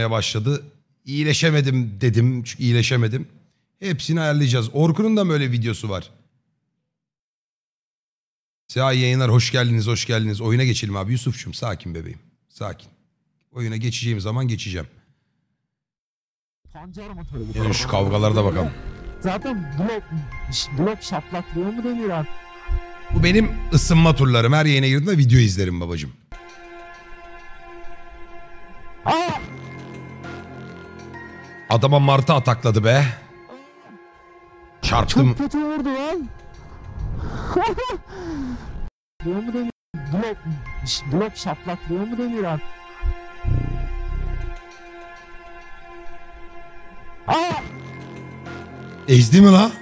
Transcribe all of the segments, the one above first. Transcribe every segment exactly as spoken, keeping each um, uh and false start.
başladı. İyileşemedim dedim. Çünkü iyileşemedim. Hepsini ayarlayacağız. Orkun'un da böyle videosu var. Sağ yayınlar, hoş geldiniz, hoş geldiniz. Oyuna geçelim abi Yusuf'cum. Sakin bebeğim, sakin. Oyuna geçeceğim zaman geçeceğim. Yani şu kavgalarda bakalım. Zaten blok, blok şaplaklığı mı denir abi? Bu benim ısınma turlarım. Her yayına girdiğimde video izlerim babacığım. Aa! Adama martı atakladı be. Çarptım. Çok kötü vurdu lan. Blok mu denir? Blok, blok şaplaklığı mı denir abi? Aa! Ezdi mi la?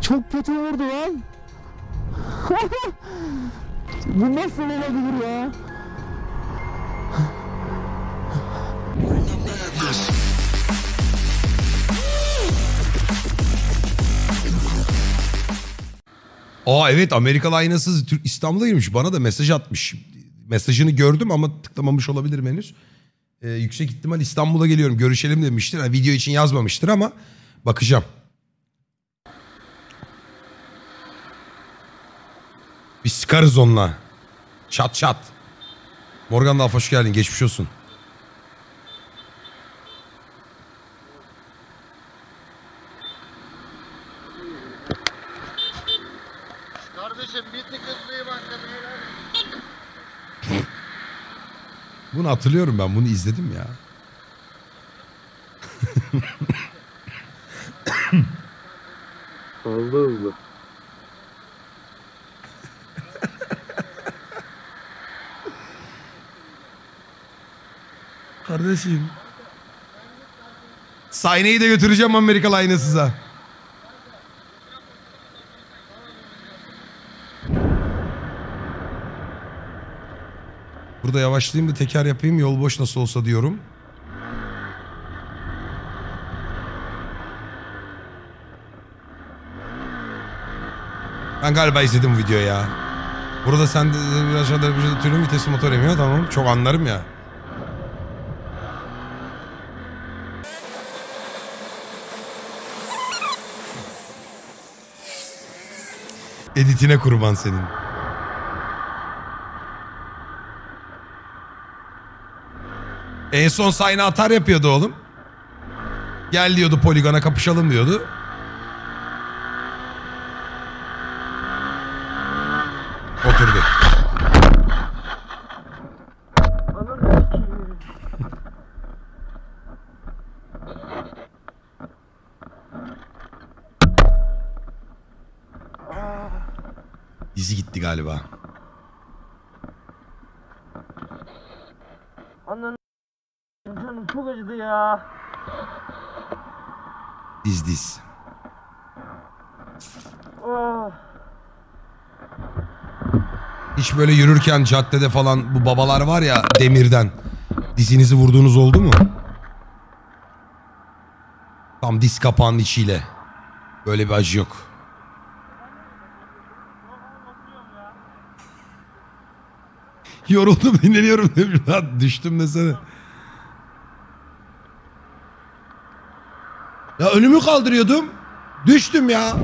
Çok kötü vurdu lan. Bu nasıl olabilir ya? Aa evet, Amerikalı aynasız İstanbul'a girmiş. Bana da mesaj atmış. Mesajını gördüm ama tıklamamış olabilirim henüz. Ee, yüksek ihtimal İstanbul'a geliyorum, görüşelim demiştir. Yani video için yazmamıştır ama bakacağım. Biz sıkarız onunla. Çat çat. Morgan Dalf hoş geldin. Geçmiş olsun. Kardeşim bitti kızlığı banka. Bunu hatırlıyorum ben. Bunu izledim ya. Fazla hızlı. Kardeşim. Sahneyi de götüreceğim Amerikalı aynasıza. Burada yavaşlayayım da teker yapayım, yol boş nasıl olsa diyorum. Ben galiba izledim videoyu ya. Burada sen de biraz aşağıda bir türlü vitesi motor yemiyor, tamam, çok anlarım ya. Editine kurban senin. En son Sayna atar yapıyordu oğlum. Gel diyordu poligona, kapışalım diyordu. Oturdu. Dizi gitti galiba. Ananın canım çok acıdı ya. Diz diz. Oh. Hiç böyle yürürken caddede falan bu babalar var ya demirden. Dizinizi vurduğunuz oldu mu? Tam diz kapağının içiyle. Böyle bir acı yok. Yoruldum, dinleniyorum demiş. Lan düştüm desene. Ya önümü kaldırıyordum. Düştüm ya.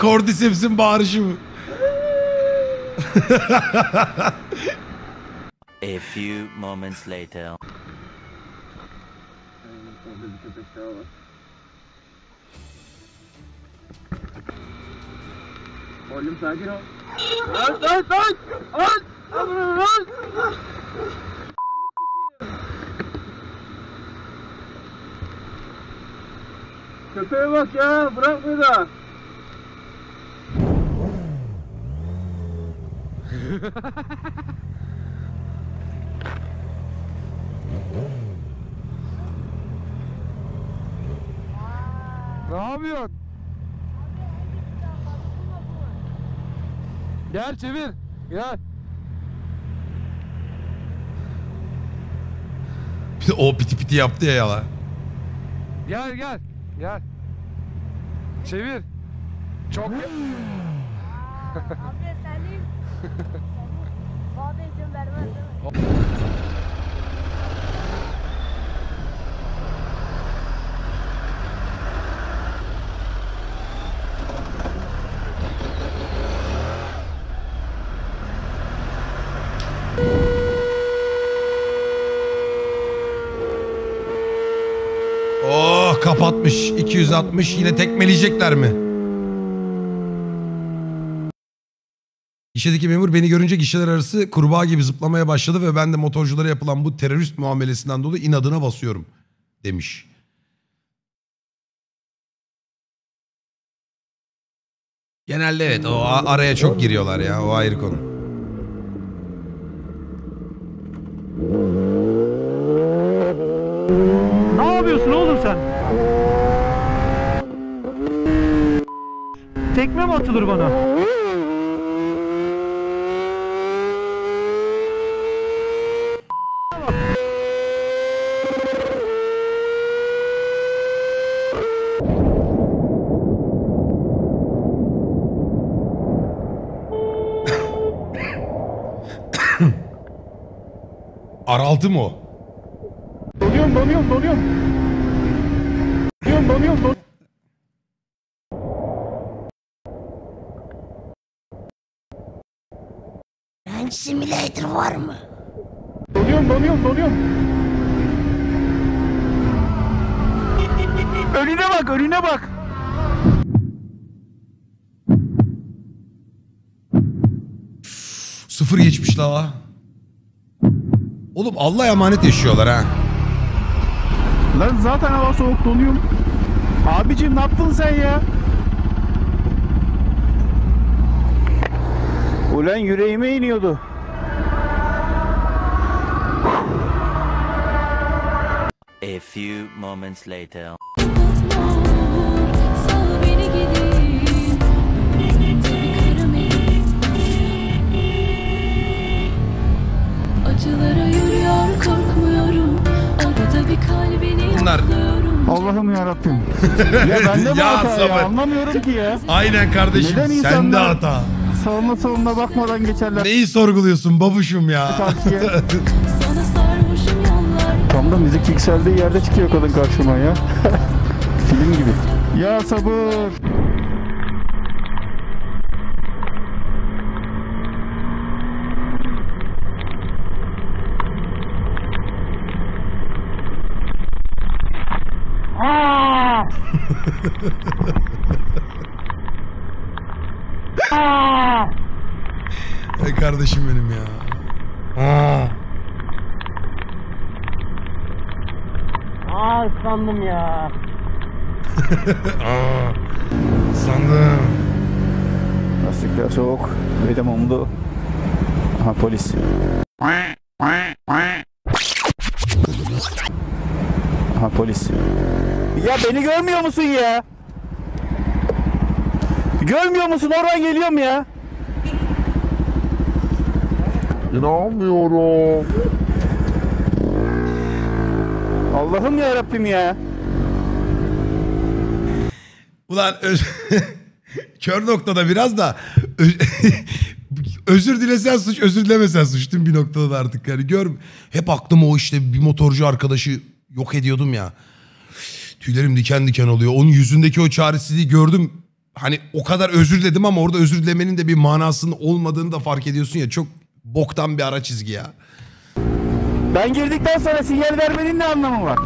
Cordyceps'in bağırışı mı? A few moments later. Oğlum sakin ol. Lan lan lan! Lan! Lan lan! Köpeğe bak ya! Bırak burada! Ne yapıyorsun? Gel çevir. Gel. Bir de o piti piti yaptı ya yala. Gel gel. Gel. Çevir. Çok. Abi senin. Abi izin vermez. Oh, kapatmış. iki yüz altmış yine tekmeleyecekler mi? Gişedeki memur beni görünce gişeler arası kurbağa gibi zıplamaya başladı ve ben de motorculara yapılan bu terörist muamelesinden dolayı inadına basıyorum demiş. Genelde evet, o araya çok giriyorlar ya, o ayrı konu. Ne yapıyorsun oğlum sen? Tekme mi atılır bana? Araldı mı o? Donuyorum, donuyorum, donuyorum. Donuyorum, donuyorum, donuyorum. Ranch Simulator var mı? Donuyorum, donuyorum, donuyorum. Önüne bak, önüne bak. Sıfır geçmiş la. Oğlum Allah'a emanet yaşıyorlar ha. Lan zaten hava soğuk, donuyorum. Abicim ne yaptın sen ya? Ulan yüreğime iniyordu. A few moments later. Bunlar. Allah'ım yarabbim. Ya ben de ya hata sabır. Ya anlamıyorum ki ya. Aynen kardeşim. Neden sen de hata. Savunma savunma bakmadan geçerler. Neyi sorguluyorsun babuşum ya? Tam da müzik yükseldiği yerde çıkıyor kadın karşıma ya. Film gibi. Ya sabır. Ey kardeşim benim ya. Aa. Aa, sandım ya. Aa, sandım. Lastikler soğuk, ve de mumdu. Aha polis. Aha polis. Ya beni görmüyor musun ya? Görmüyor musun? Oradan geliyorum ya. İnanmıyorum. Allah'ım ya Rabbim ya. Ulan öz... kör noktada biraz da öz... özür dilesen suç, özür dilemesen suç değil mi bir noktada da artık yani gör. Hep aklıma o işte bir motorcu arkadaşı yok ediyordum ya. Tüylerim diken diken oluyor. Onun yüzündeki o çaresizliği gördüm. Hani o kadar özür dedim ama orada özür dilemenin de bir manasının olmadığını da fark ediyorsun ya. Çok boktan bir ara çizgi ya. Ben girdikten sonra sinyal vermenin ne anlamı var?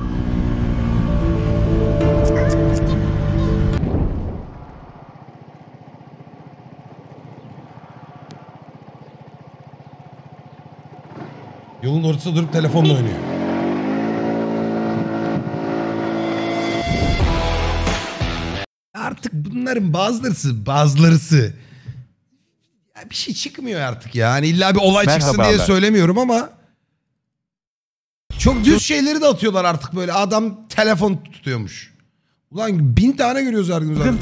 Yolun ortasında durup telefonla oynuyor. Artık bunların bazılarısı, bazılarısı ya bir şey çıkmıyor artık ya. Hani illa bir olay Merhaba çıksın diye ben. söylemiyorum ama çok düz şeyleri de atıyorlar artık böyle. Adam telefon tutuyormuş. Ulan bin tane görüyoruz her gün zaten.